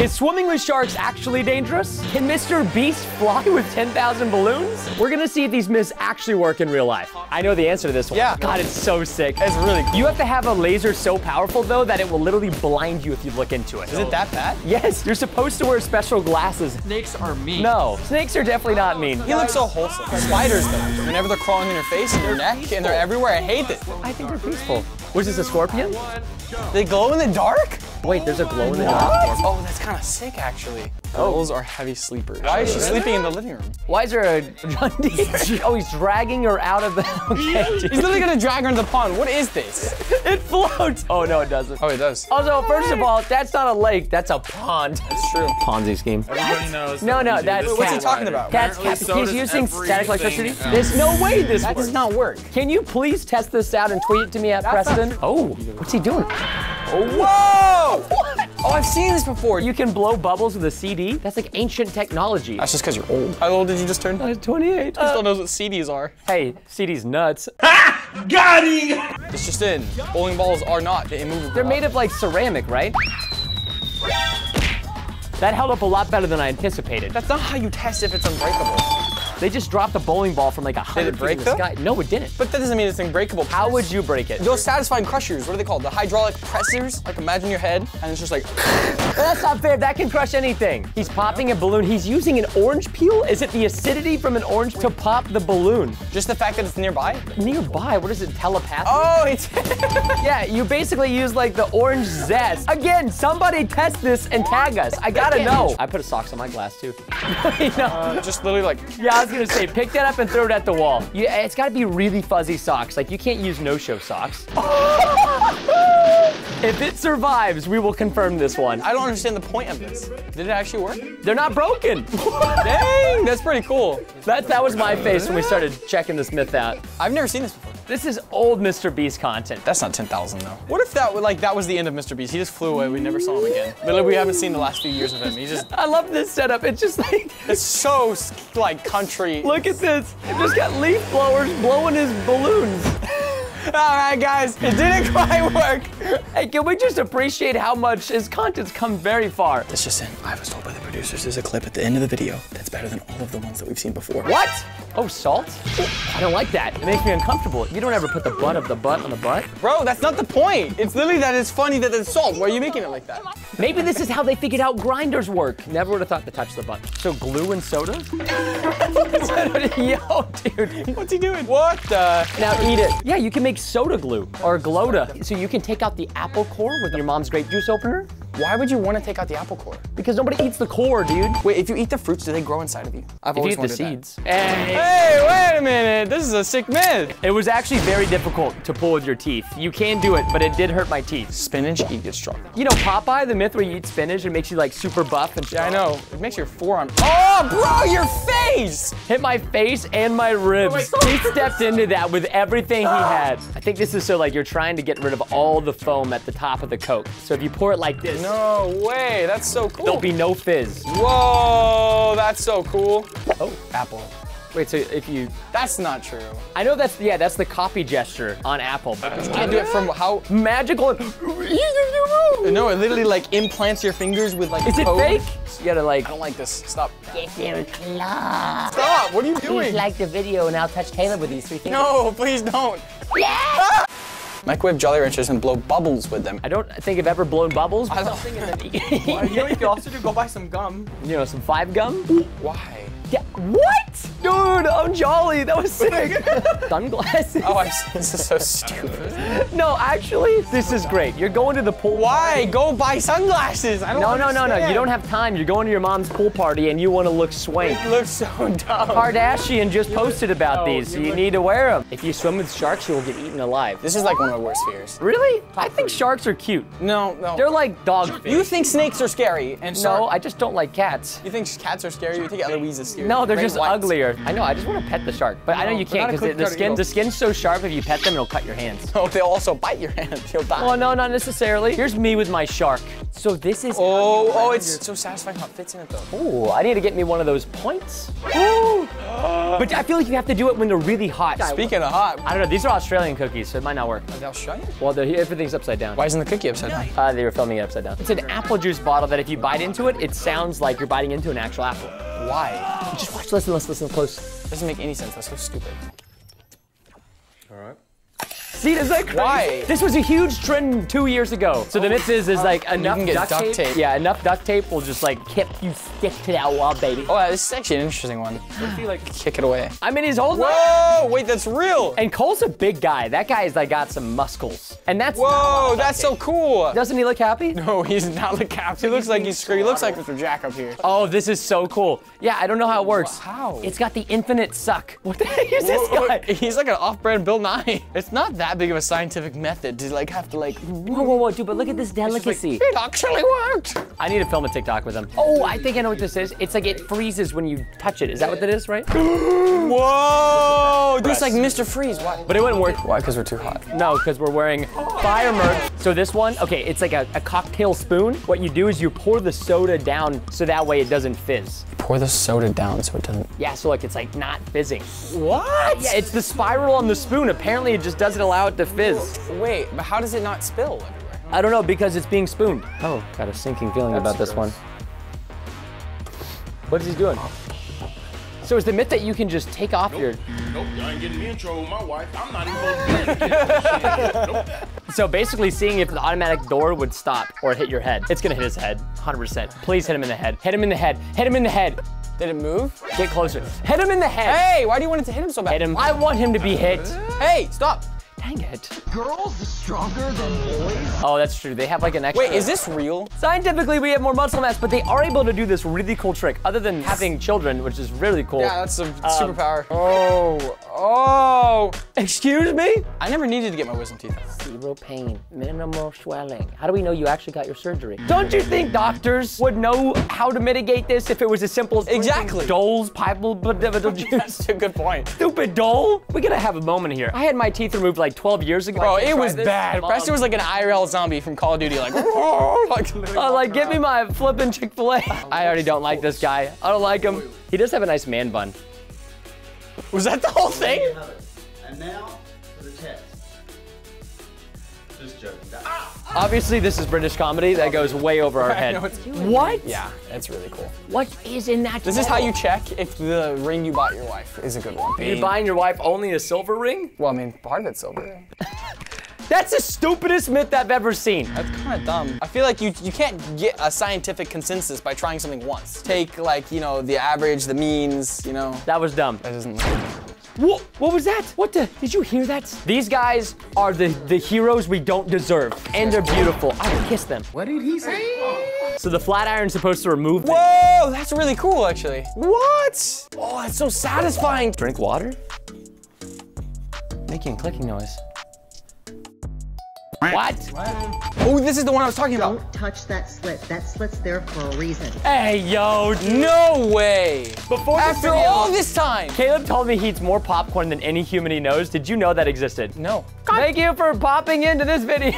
Is swimming with sharks actually dangerous? Can Mr. Beast fly with 10,000 balloons? We're gonna see if these myths actually work in real life. I know the answer to this one. Yeah. God, it's so sick. It's really cool. You have to have a laser so powerful, though, that it will literally blind you if you look into it. Is it that bad? Yes, you're supposed to wear special glasses. Snakes are mean. No, snakes are definitely not mean. He looks so wholesome. Spiders, though, whenever they're crawling in your face and your neck, and they're everywhere, I hate it. I think they're peaceful. Was this a scorpion? They glow in the dark? Wait, there's a glow in the dark. Oh, that's kind of sick, actually. Girls are heavy sleepers. Why is she sleeping in the living room? Why is there a John Deere? Oh, he's dragging her out of the. Okay, he's literally gonna drag her into the pond. What is this? It floats. Oh no, it doesn't. Oh, it does. Also, first of all, that's not a lake. That's a pond. That's true. Ponzi scheme. Everybody knows. No, no, that's cat. What's he talking about? That's cat. He's using static electricity. There's no way this works. That does not work. Can you please test this out and tweet it to me at Preston? Oh, what's he doing? Oh, whoa! What? Oh, I've seen this before. You can blow bubbles with a CD? That's like ancient technology. That's just because you're old. How old did you just turn? I was 28. He still knows what CDs are. Hey, CDs nuts. Ha! Got it! It's just in. Bowling balls are not immovable. They're made of like ceramic, right? That held up a lot better than I anticipated. That's not how you test if it's unbreakable. They just dropped a bowling ball from like 100 feet in the sky. No, it didn't. But that doesn't mean it's unbreakable. How would you break it? Those satisfying crushers, what are they called? The hydraulic pressers? Like imagine your head and it's just like. Well, that's not fair, that can crush anything. He's popping a balloon, he's using an orange peel? Is it the acidity from an orange to pop the balloon? Just the fact that it's nearby? Nearby, what is it, telepathic? Oh, it's. Yeah, you basically use like the orange zest. Again, somebody test this and tag us. I gotta know. I put a socks on my glass too. No. Just literally like. Yeah. I was gonna say, pick that up and throw it at the wall. Yeah, it's gotta be really fuzzy socks. Like, you can't use no-show socks. If it survives, we will confirm this one. I don't understand the point of this. Did it actually work? They're not broken. Dang, that's pretty cool. That was my face when we started checking this myth out. I've never seen this before. This is old Mr. Beast content. That's not 10,000 though. What if that was the end of Mr. Beast? He just flew away. We never saw him again. Literally, we haven't seen the last few years of him. He just. I love this setup. It's just like. It's so like country. Look at this. It just got leaf blowers blowing his balloons. All right, guys, it didn't quite work. Hey, can we just appreciate how much his content's come very far? That's just in. I was told by the producers there's a clip at the end of the video that's better than all of the ones that we've seen before. What? Oh, salt? I don't like that. It makes me uncomfortable. You don't ever put the butt of the butt on the butt. Bro, that's not the point. It's literally that it's funny that it's salt. Why are you making it like that? Maybe this is how they figured out grinders work. Never would have thought to touch the butt. So glue and soda? Yo, dude. What's he doing? What the? Now eat it. Yeah, you can make soda glue or Glota. So you can take out the apple core with your mom's grape juice opener. Why would you want to take out the apple core? Because nobody eats the core, dude. Wait, if you eat the fruits, do they grow inside of you? I've always wondered that. If you eat the seeds. Hey, wait a minute. This is a sick myth. It was actually very difficult to pull with your teeth. You can do it, but it did hurt my teeth. Spinach, eat your straw. You know Popeye, the myth where you eat spinach, it makes you like super buff and shit. Yeah, I know. It makes your forearm. Oh, bro, your face! Hit my face and my ribs. Oh my he stepped into that with everything he had. I think this is so like you're trying to get rid of all the foam at the top of the Coke. So if you pour it like this. No way, that's so cool. There'll be no fizz. Whoa, that's so cool. Oh, apple. Wait, so if you... That's not true. I know that's, yeah, that's the copy gesture on Apple. But you can't do it from how... Magical and... No, it literally like implants your fingers with like... Is it fake? So you gotta like... I don't like this. Stop. Get there close. Stop, what are you doing? Please like the video and I'll touch Caleb with these three fingers. No, please don't. Yeah! Microwave Jolly Ranchers and blow bubbles with them. I don't think I've ever blown bubbles. I don't think you know what you can also do? Go buy some gum. You know, some 5 gum? Why? Yeah, what? Dude, I'm Jolly, that was sick. Sunglasses. Oh, this is so stupid. No, actually, this is great. You're going to the pool party. Why? Go buy sunglasses. I don't No, you don't have time. You're going to your mom's pool party and you want to look swank. It looks so dumb. Kardashian just posted about these, so you need to wear them. If you swim with sharks, you will get eaten alive. This is like one of my worst fears. Really? I think sharks are cute. No, no. They're like dog fish. You think snakes are scary and sharks? No, I just don't like cats. You think cats are scary? You think Eloise is scary? No, they're just uglier. I know, I just want to pet the shark, but no, I know you can't because the skin's so sharp. If you pet them, it'll cut your hands. Oh, they'll also bite your hand. You'll die. Well, no, not necessarily. Here's me with my shark. So this is. Oh, it's so satisfying how it fits in it though. Ooh, I need to get me one of those points. Ooh. But I feel like you have to do it when they're really hot. Speaking of hot, I don't know. These are Australian cookies, so it might not work. Are they Australian? Well, everything's upside down. Why isn't the cookie upside down? They were filming it upside down. It's an apple juice bottle that if you bite into it, it sounds like you're biting into an actual apple. Why? Just watch. Listen close. Doesn't make any sense. That's so stupid. All right. See, is that crazy? Why? This was a huge trend 2 years ago. So the myth is like enough duct tape. Yeah, enough duct tape will just like keep you stick to that wall, baby. Oh, this is actually an interesting one. What if you like kick it away? I mean, he's holding. Whoa! Wait, that's real. And Cole's a big guy. That guy's like got some muscles. And that's. Whoa, that's so cool. Doesn't he look happy? No, he's not look happy. He looks like he's screwed. He looks like Mr. Jack up here. Oh, this is so cool. Yeah, I don't know how it works. How? It's got the infinite suck. What the heck is this guy? He's like an off-brand Bill Nye. It's not that big of a scientific method to like have to like. Whoa, dude! But look at this delicacy. Like, it actually worked. I need to film a TikTok with him. Oh, I think I know what this is. It's like it freezes when you touch it. Is that what it is, right? Whoa! This is like Mr. Freeze. Why? But it wouldn't work. Why? Because we're too hot. No, because we're wearing fire merch. So this one, okay, it's like a cocktail spoon. What you do is you pour the soda down so that way it doesn't fizz. Pour the soda down so it doesn't. Yeah, so like it's like not fizzing. What? Yeah, it's the spiral on the spoon. Apparently, it just doesn't allow it to fizz. Wait, but how does it not spill everywhere? I don't know, because it's being spooned. Oh, got a sinking feeling about this one. What is he doing? So is the myth that you can just take off your... Nope, y'all ain't getting me in trouble with my wife. I'm not even supposed to be in. So basically seeing if the automatic door would stop or hit your head. It's gonna hit his head, 100%. Please hit him in the head. Hit him in the head, hit him in the head. Did it move? Get closer. Hit him in the head. Hey, why do you want it to hit him so bad? Hit him. I want him to be hit. Hey, stop. Dang it. Girls are stronger than boys. Oh, that's true. They have like an extra. Wait, is this real? Scientifically, we have more muscle mass, but they are able to do this really cool trick other than having children, which is really cool. Yeah, that's a superpower. Oh, excuse me? I never needed to get my wisdom teeth out. Zero pain, minimal swelling. How do we know you actually got your surgery? Don't you think doctors would know how to mitigate this if it was as simple as exactly. Dole's pineapple juice? That's a good point. Stupid Dole. We gotta have a moment here. I had my teeth removed like 12 years ago. Bro, it was bad. Preston was like an IRL zombie from Call of Duty, like, like give me my flippin' Chick-fil-A. I already don't like this guy. I don't like him. He does have a nice man bun. Was that the whole thing? And now for the test. Just joking. Obviously, this is British comedy that goes way over our head. What? Yeah, that's really cool. What is in that? This is how you check if the ring you bought your wife is a good one. You're buying your wife only a silver ring? Well, I mean, part of it's silver. That's the stupidest myth I've ever seen. That's kind of dumb. I feel like you can't get a scientific consensus by trying something once. Take like, you know, the average, the means, you know. That was dumb. That doesn't look. What was that? What the, did you hear that? These guys are the heroes we don't deserve. And they're beautiful. I would kiss them. What did he say? So the flat iron's supposed to remove them. Whoa, that's really cool actually. What? Oh, that's so satisfying. Drink water? Making a clicking noise. What? Oh, this is the one I was talking about. Don't touch that slit. That slit's there for a reason. Hey, yo, no way. After all this time. Caleb told me he eats more popcorn than any human he knows. Did you know that existed? No. God. Thank you for popping into this video.